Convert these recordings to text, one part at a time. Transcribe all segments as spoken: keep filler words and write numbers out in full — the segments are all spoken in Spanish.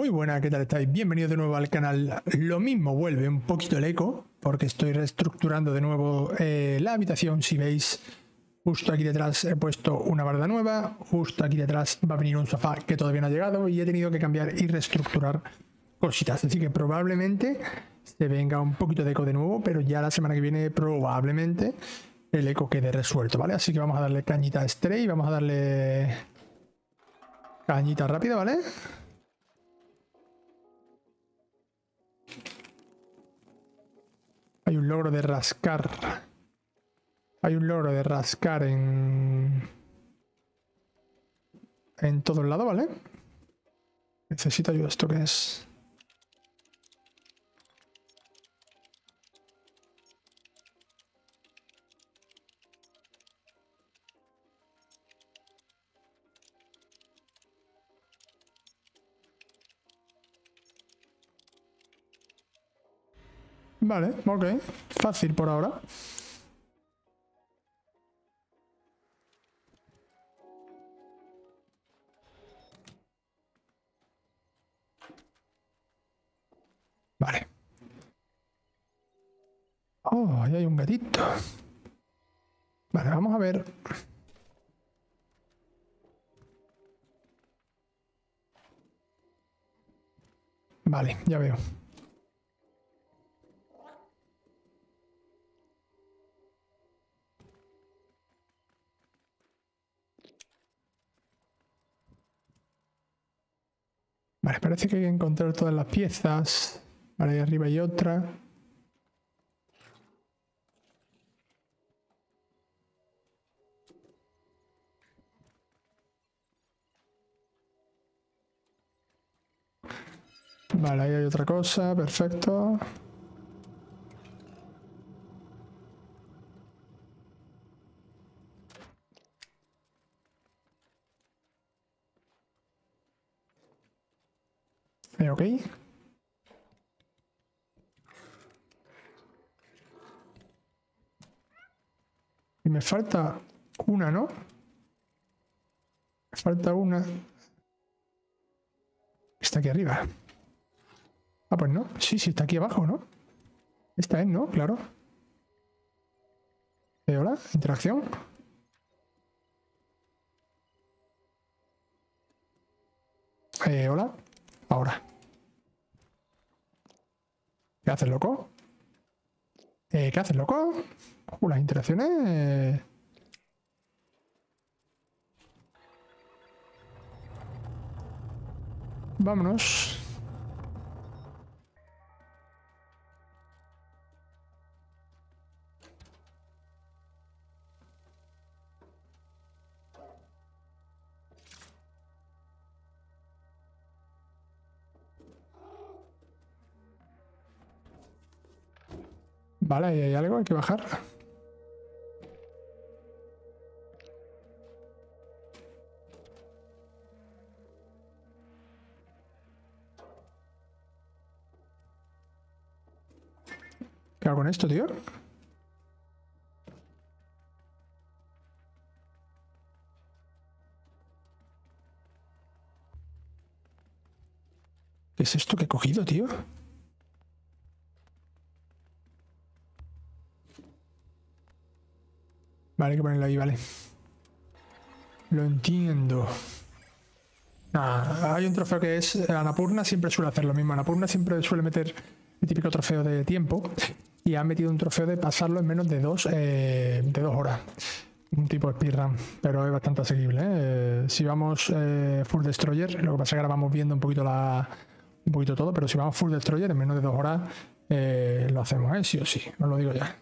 Muy buena, ¿qué tal estáis? Bienvenidos de nuevo al canal. Lo mismo vuelve un poquito el eco, porque estoy reestructurando de nuevo eh, la habitación. Si veis, justo aquí detrás he puesto una barda nueva, justo aquí detrás va a venir un sofá que todavía no ha llegado y he tenido que cambiar y reestructurar cositas. Así que probablemente se venga un poquito de eco de nuevo, pero ya la semana que viene probablemente el eco quede resuelto, ¿vale? Así que vamos a darle cañita a Stray, vamos a darle cañita rápida, ¿vale? Hay un logro de rascar. Hay un logro de rascar en... en todos lados, ¿vale? Necesito ayuda. ¿Esto qué es? Vale, ok. Fácil por ahora. Vale. Oh, ahí hay un gatito. Vale, vamos a ver. Vale, ya veo. Vale, parece que hay que encontrar todas las piezas. Vale, ahí arriba hay otra. Vale, ahí hay otra cosa, perfecto. Ok. Y me falta una, ¿no? Me falta una. Está aquí arriba. Ah, pues no. Sí, sí, está aquí abajo, ¿no? Esta es, ¿no? Claro. Eh, hola, interacción. Eh, hola. Ahora. ¿Qué haces, loco? Eh, ¿Qué haces, loco? Uh, las interacciones... Vámonos. Vale, ahí hay algo, hay que bajar. ¿Qué hago con esto, tío? ¿Qué es esto que he cogido, tío? Vale, hay que ponerlo ahí, vale. Lo entiendo. Nah, hay un trofeo que es... Anapurna siempre suele hacer lo mismo. Anapurna siempre suele meter el típico trofeo de tiempo. Y ha metido un trofeo de pasarlo en menos de dos, eh, de dos horas. Un tipo de speedrun. Pero es bastante asequible, ¿eh? Eh, si vamos eh, full destroyer... Lo que pasa es que ahora vamos viendo un poquito, la, un poquito todo. Pero si vamos full destroyer en menos de dos horas... Eh, lo hacemos, ¿eh? Sí o sí. Os lo digo ya.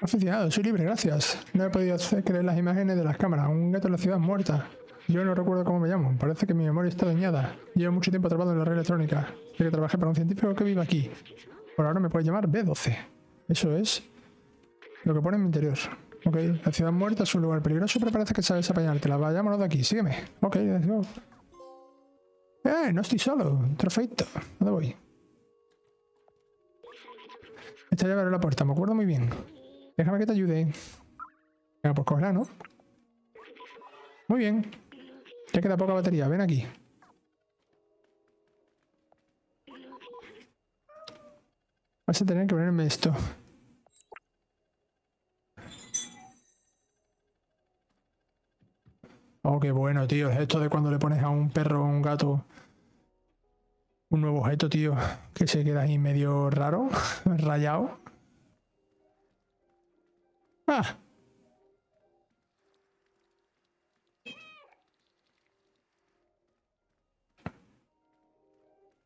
Aficionado, soy libre, gracias. No he podido hacer creer las imágenes de las cámaras. Un gato en la ciudad muerta. Yo no recuerdo cómo me llamo. Parece que mi memoria está dañada. Llevo mucho tiempo atrapado en la red electrónica. Desde que trabajé para un científico que vive aquí. Por ahora me puedes llamar B doce. Eso es lo que pone en mi interior. Ok, la ciudad muerta es un lugar peligroso, pero parece que sabes apañártela. Vayámonos de aquí, sígueme. Ok, let's go. ¡Eh! No estoy solo. Trofeito. ¿Dónde voy? Esta llave abre la puerta, me acuerdo muy bien. Déjame que te ayude. Venga, pues cógela, ¿no? Muy bien. Ya queda poca batería, ven aquí. Vas a tener que ponerme esto. Oh, qué bueno, tío. Esto de cuando le pones a un perro o a un gato un nuevo objeto, tío, que se queda ahí medio raro, rayado. ¡Ah!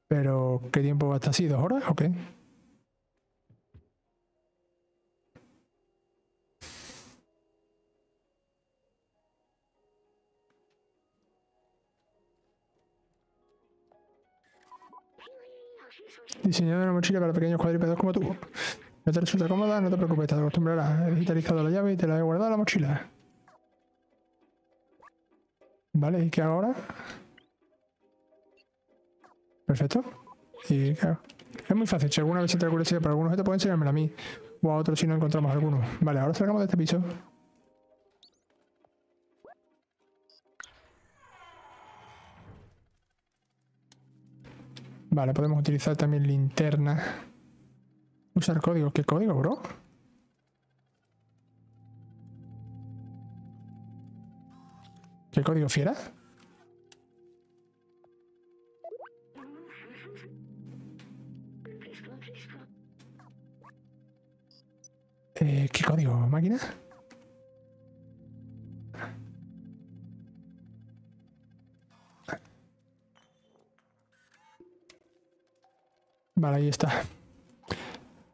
Pero, ¿qué tiempo va hasta así? ¿Dos horas o qué? Diseñado una mochila para pequeños cuadrípedos como tú. No te resulta cómoda, no te preocupes, te acostumbrarás. He digitalizado la llave y te la he guardado en la mochila. Vale, ¿y qué hago ahora? Perfecto. Y claro, es muy fácil. Si alguna vez entra curiosidad para algún objeto, puede enseñármelo a mí o a otro si no encontramos alguno. Vale, ahora salgamos de este piso. Vale, podemos utilizar también linterna. Usar código. ¿Qué código, bro? ¿Qué código, fiera? Eh, ¿Qué código, máquina? Vale, ahí está.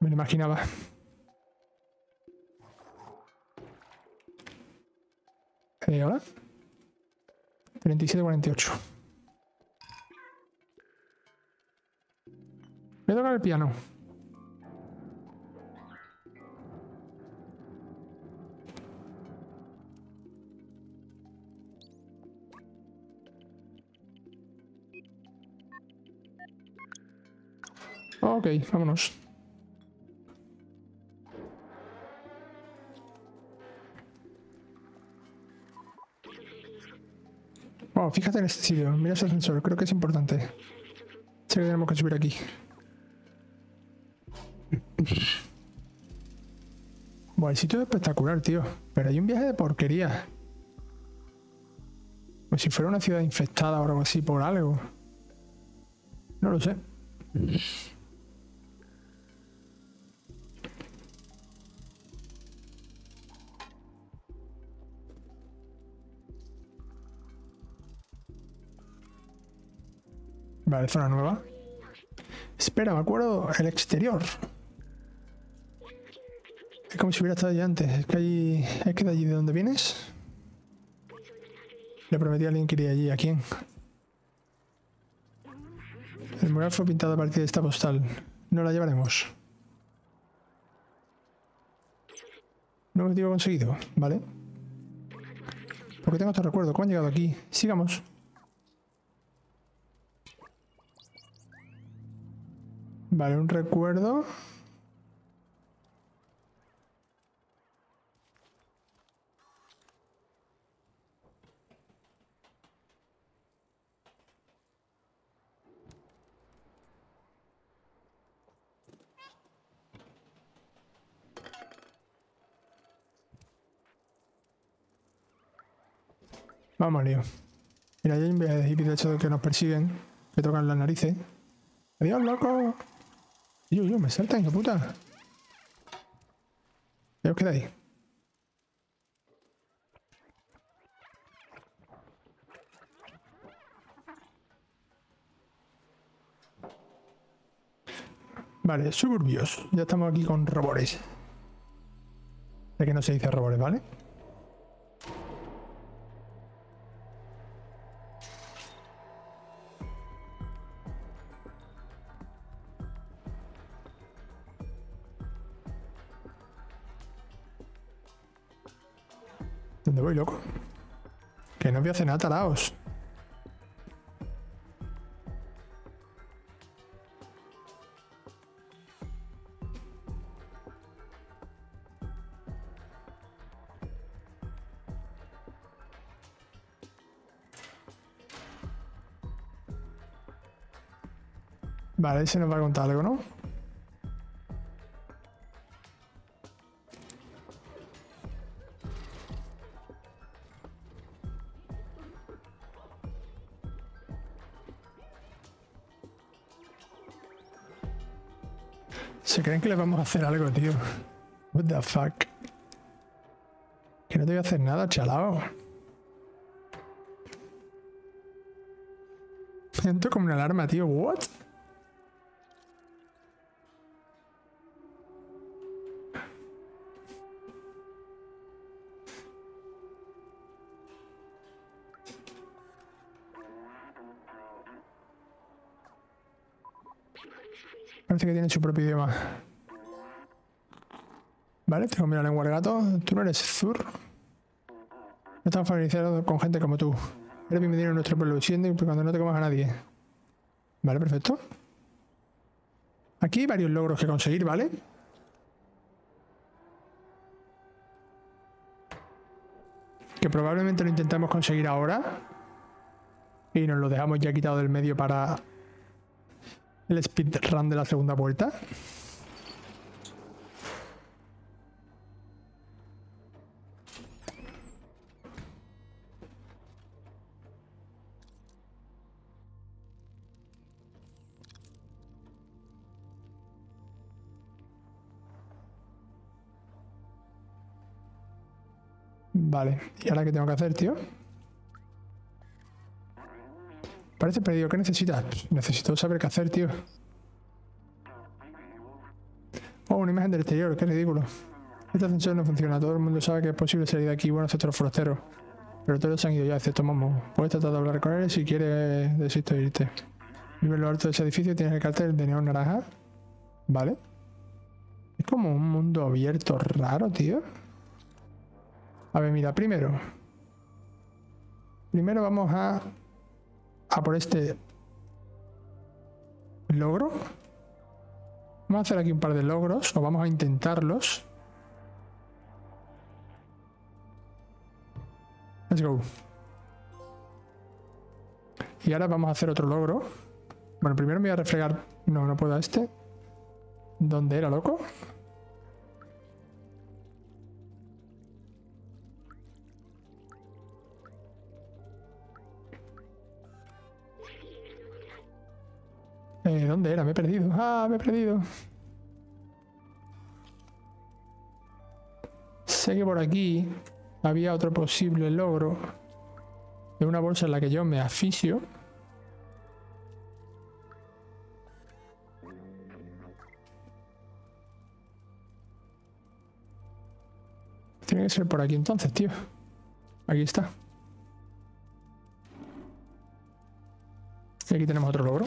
Me lo imaginaba. Eh, ¿Hola? treinta y siete cuarenta y ocho. Voy a tocar el piano. Ok, vámonos. Wow, fíjate en este sitio. Mira ese ascensor, creo que es importante. Sé que tenemos que subir aquí. Bueno, el sitio es espectacular, tío. Pero hay un viaje de porquería. Como si fuera una ciudad infectada o algo así por algo. No lo sé. Vale, zona nueva. Espera, me acuerdo, el exterior. Es como si hubiera estado allí antes. Es que allí, es que de allí de donde vienes. Le prometí a alguien que iría allí. ¿A quién? El mural fue pintado a partir de esta postal. No la llevaremos. No objetivo conseguido, ¿vale? Porque tengo este recuerdo. ¿Cómo han llegado aquí? Sigamos. Vale, un recuerdo. Vamos, lío. Mira, ya hay un viaje de hippies, de hecho, que nos persiguen, que tocan las narices. ¡Adiós, loco! Yo, yo, me saltan, hijo puta. Ya os quedáis. Vale, suburbios. Ya estamos aquí con robores. De que no se dice robores, ¿vale? ¿Dónde voy, loco? Que no voy a cenar talaos. Vale, se nos va a contar algo, ¿no? ¿Se creen que le vamos a hacer algo, tío? What the fuck? Que no te voy a hacer nada, chalao. Siento como una alarma, tío. What? Parece que tiene su propio idioma. Vale, tengo miedo a la lengua del gato. Tú no eres Zur. No estamos familiarizados con gente como tú. Eres bienvenido a nuestro pueblo, siendo cuando no te comas a nadie. Vale, perfecto. Aquí hay varios logros que conseguir, ¿vale? Que probablemente lo intentamos conseguir ahora. Y nos lo dejamos ya quitado del medio para... el speedrun de la segunda vuelta. Vale, ¿y ahora qué tengo que hacer, tío? Parece perdido. ¿Qué necesitas? Necesito saber qué hacer, tío. Oh, una imagen del exterior. Qué ridículo. Este ascensor no funciona. Todo el mundo sabe que es posible salir de aquí. Bueno, excepto los forasteros. Pero todos se han ido ya, excepto Momo. Puedes tratar de hablar con él si quieres. Desisto de irte. Vive en lo alto de ese edificio. Tienes el cartel de neón naranja. Vale. Es como un mundo abierto raro, tío. A ver, mira. Primero. Primero vamos a... a por este logro. Vamos a hacer aquí un par de logros, o vamos a intentarlos. Let's go. Y ahora vamos a hacer otro logro. Bueno, primero me voy a refregar. No, no puedo a este. ¿Dónde era, loco? Eh, ¿Dónde era? Me he perdido. ¡Ah, me he perdido! Sé que por aquí había otro posible logro de una bolsa en la que yo me asfixio. Tiene que ser por aquí entonces, tío. Aquí está. Y aquí tenemos otro logro.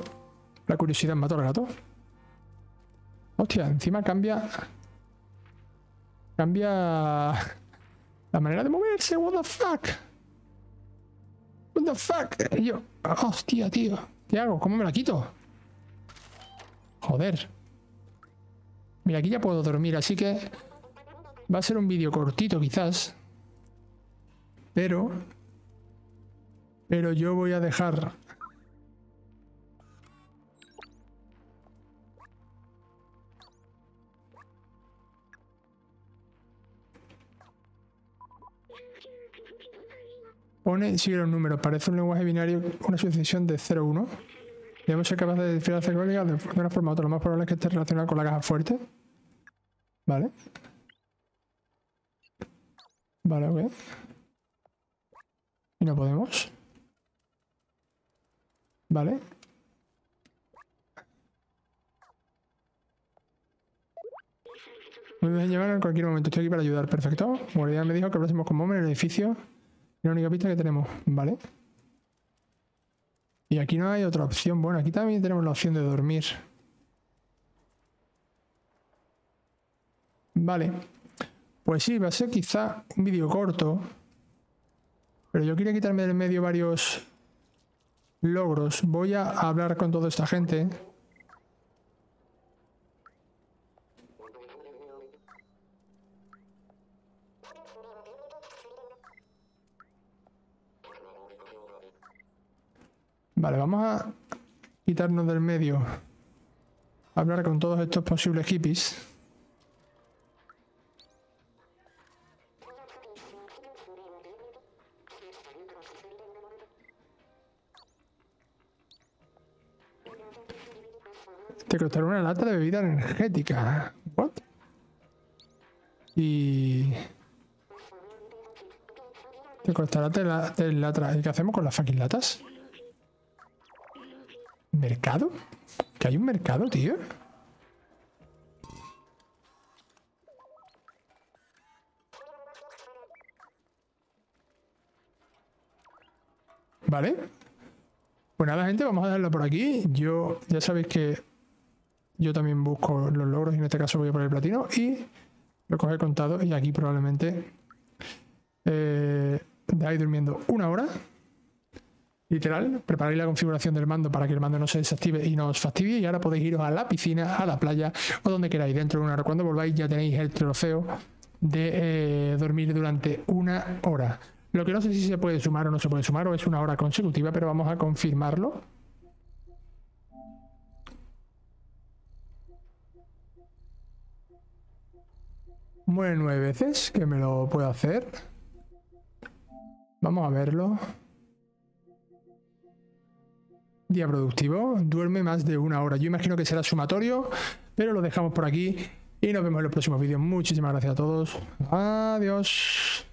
La curiosidad mató al gato. Hostia, encima cambia... Cambia... la manera de moverse. What the fuck. What the fuck. Y yo... hostia, tío. ¿Qué hago? ¿Cómo me la quito? Joder. Mira, aquí ya puedo dormir, así que... va a ser un vídeo cortito, quizás. Pero... Pero yo voy a dejar... pone, sigue los números, parece un lenguaje binario, una sucesión de cero uno. Debemos ser capaces de desfilar la célula de una forma u otra. Lo más probable es que esté relacionado con la caja fuerte. Vale. Vale, ok. Y no podemos. Vale. Me dejan llevar en cualquier momento. Estoy aquí para ayudar. Perfecto. Guardián me dijo que hablásemos con Momo en el edificio. La única pista que tenemos, vale. Y aquí no hay otra opción. Bueno, aquí también tenemos la opción de dormir. Vale. Pues sí, va a ser quizá un vídeo corto. Pero yo quería quitarme del medio varios logros. Voy a hablar con toda esta gente. Vale, vamos a quitarnos del medio. Hablar con todos estos posibles hippies. Te costará una lata de bebida energética. ¿What? Y... te costará telatra. ¿Y qué hacemos con las fucking latas? ¿Mercado? ¿Que hay un mercado, tío? Vale. Pues nada, gente, vamos a dejarlo por aquí. Yo, ya sabéis que yo también busco los logros y en este caso voy a por el platino y recoger contado. Y aquí probablemente eh, dejáis durmiendo una hora. Literal, preparáis la configuración del mando para que el mando no se desactive y no os fastidie. Y ahora podéis iros a la piscina, a la playa o donde queráis. Dentro de una hora, cuando volváis, ya tenéis el trofeo de eh, dormir durante una hora. Lo que no sé si se puede sumar o no se puede sumar, o es una hora consecutiva, pero vamos a confirmarlo. Muere nueve veces, que me lo puedo hacer. Vamos a verlo. Día productivo, duerme más de una hora. Yo imagino que será sumatorio, pero lo dejamos por aquí y nos vemos en los próximos vídeos. Muchísimas gracias a todos. Adiós.